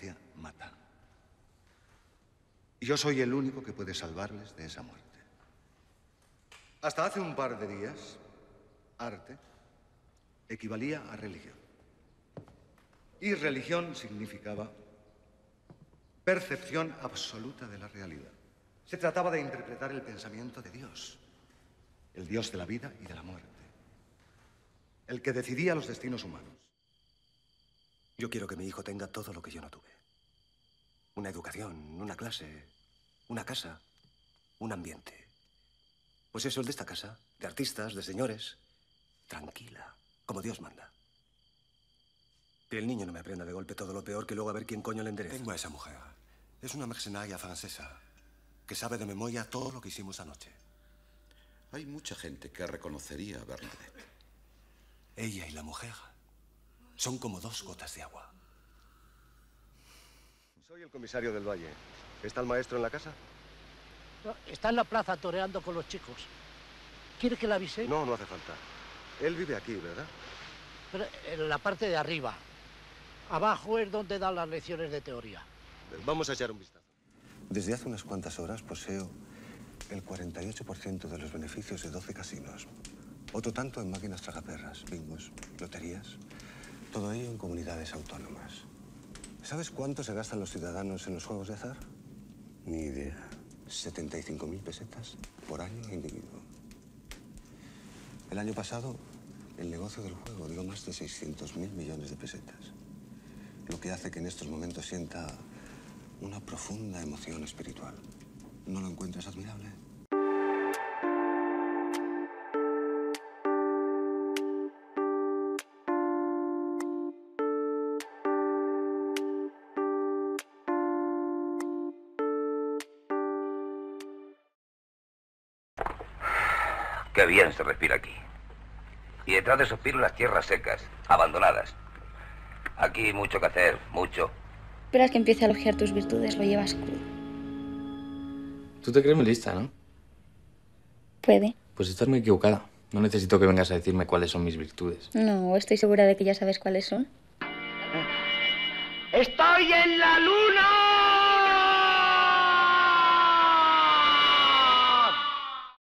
ignorancia mata. Y yo soy el único que puede salvarles de esa muerte. Hasta hace un par de días, arte equivalía a religión. Y religión significaba percepción absoluta de la realidad. Se trataba de interpretar el pensamiento de Dios, el Dios de la vida y de la muerte, el que decidía los destinos humanos. Yo quiero que mi hijo tenga todo lo que yo no tuve. Una educación, una clase, una casa, un ambiente. Pues eso, el de esta casa, de artistas, de señores. Tranquila, como Dios manda. Que el niño no me aprenda de golpe todo lo peor, que luego a ver quién coño le endereza. Tengo a esa mujer. Es una mercenaria francesa que sabe de memoria todo lo que hicimos anoche. Hay mucha gente que reconocería a Bernadette. Ella y la mujer son como dos gotas de agua. Soy el comisario del Valle. ¿Está el maestro en la casa? No, está en la plaza toreando con los chicos. ¿Quiere que la avise? No, no hace falta. Él vive aquí, ¿verdad? Pero en la parte de arriba. Abajo es donde dan las lecciones de teoría. Vamos a echar un vistazo. Desde hace unas cuantas horas poseo el 48% de los beneficios de 12 casinos. Otro tanto en máquinas tragaperras, bingos, loterías. Todo ello en comunidades autónomas. ¿Sabes cuánto se gastan los ciudadanos en los juegos de azar? Ni idea. 75.000 pesetas por año individuo. El año pasado, el negocio del juego dio más de 600.000 millones de pesetas, lo que hace que en estos momentos sienta una profunda emoción espiritual. ¿No lo encuentras admirable? Qué bien se respira aquí. Y detrás de Sospiro las tierras secas, abandonadas. Aquí mucho que hacer, mucho. Esperas que empiece a elogiar tus virtudes, lo llevas crudo. Tú te crees muy lista, ¿no? Puede. Pues estás muy equivocada. No necesito que vengas a decirme cuáles son mis virtudes. No, estoy segura de que ya sabes cuáles son. ¡Estoy en la luna!